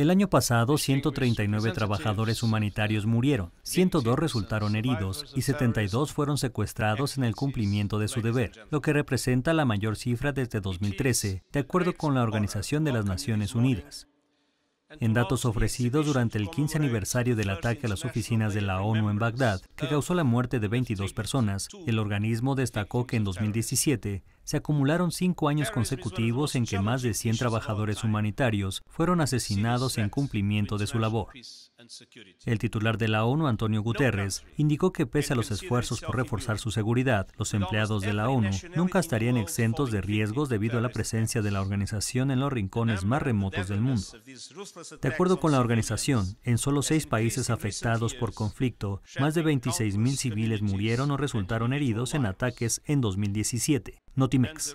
El año pasado, 139 trabajadores humanitarios murieron, 102 resultaron heridos y 72 fueron secuestrados en el cumplimiento de su deber, lo que representa la mayor cifra desde 2013, de acuerdo con la Organización de las Naciones Unidas. En datos ofrecidos durante el 15 aniversario del ataque a las oficinas de la ONU en Bagdad, que causó la muerte de 22 personas, el organismo destacó que en 2017 se acumularon 5 años consecutivos en que más de 100 trabajadores humanitarios fueron asesinados en cumplimiento de su labor. El titular de la ONU, Antonio Guterres, indicó que pese a los esfuerzos por reforzar su seguridad, los empleados de la ONU nunca estarían exentos de riesgos debido a la presencia de la organización en los rincones más remotos del mundo. De acuerdo con la organización, en solo 6 países afectados por conflicto, más de 26,000 civiles murieron o resultaron heridos en ataques en 2017. Notimex.